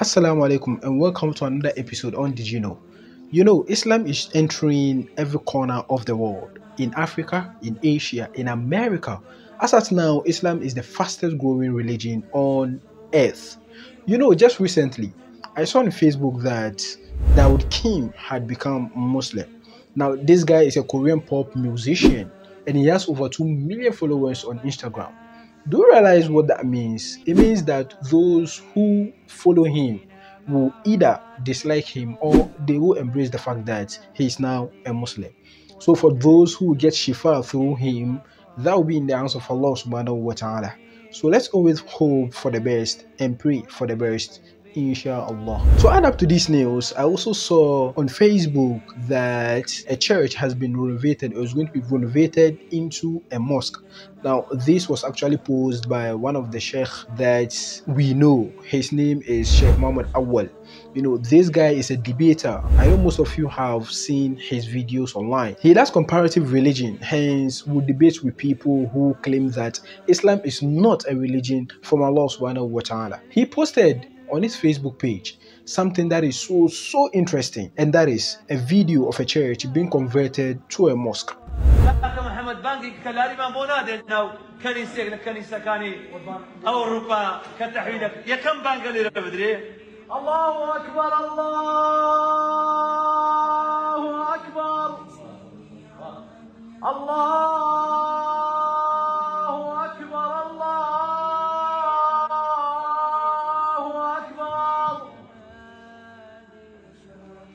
Assalamu alaikum and welcome to another episode on Did You Know? You know, Islam is entering every corner of the world, in Africa, in Asia, in America. As at now, Islam is the fastest growing religion on earth. You know, just recently, I saw on Facebook that Dawood Kim had become Muslim. Now, this guy is a Korean pop musician and he has over 2 million followers on Instagram. Do you realize what that means? It means that those who follow him will either dislike him or they will embrace the fact that he is now a Muslim. So for those who get shifa through him, that will be in the hands of Allah subhanahu wa ta'ala. So let's always hope for the best and pray for the best, inshallah. To add up to these news, I also saw on Facebook that a church has been renovated or is going to be renovated into a mosque. Now, this was actually posed by one of the sheikh that we know. His name is Sheikh Mohammed Awal. You know, this guy is a debater. I know most of you have seen his videos online. He does comparative religion, hence will debate with people who claim that Islam is not a religion from Allah subhanahu wa ta'ala. He posted on his Facebook page something that is so interesting, and that is a video of a church being converted to a mosque.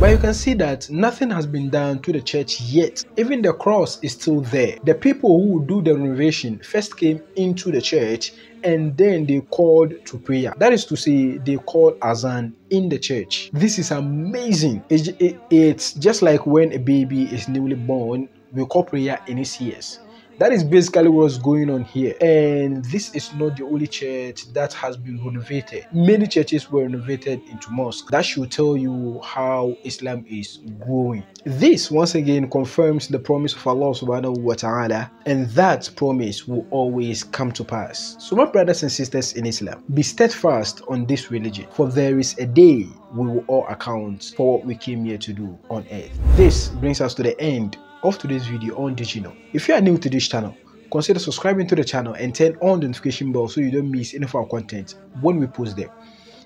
But you can see that nothing has been done to the church yet. Even the cross is still there. The people who do the renovation first came into the church and then they called to prayer. That is to say, they called Azan in the church. This is amazing. It's just like when a baby is newly born, we call prayer in his ears. That is basically what's going on here. And this is not the only church that has been renovated. Many churches were renovated into mosques. That should tell you how Islam is growing. This once again confirms the promise of Allah subhanahu wa ta'ala, and that promise will always come to pass. So my brothers and sisters in Islam, be steadfast on this religion, for there is a day we will all account for what we came here to do on earth. This brings us to the end of today's video on Did You Know? If you are new to this channel, consider subscribing to the channel and turn on the notification bell so you don't miss any of our content when we post them.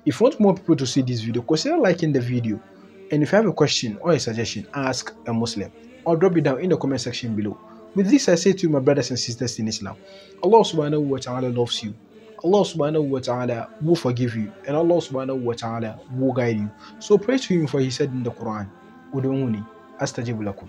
If you want more people to see this video, consider liking the video, and if you have a question or a suggestion, ask a Muslim or drop it down in the comment section below. With this, I say to you, my brothers and sisters in Islam, Allah subhanahu wa ta'ala loves you, Allah subhanahu wa ta'ala will forgive you, and Allah subhanahu wa ta'ala will guide you. So pray to him, for he said in the Quran, Ud'uni astajib lakum.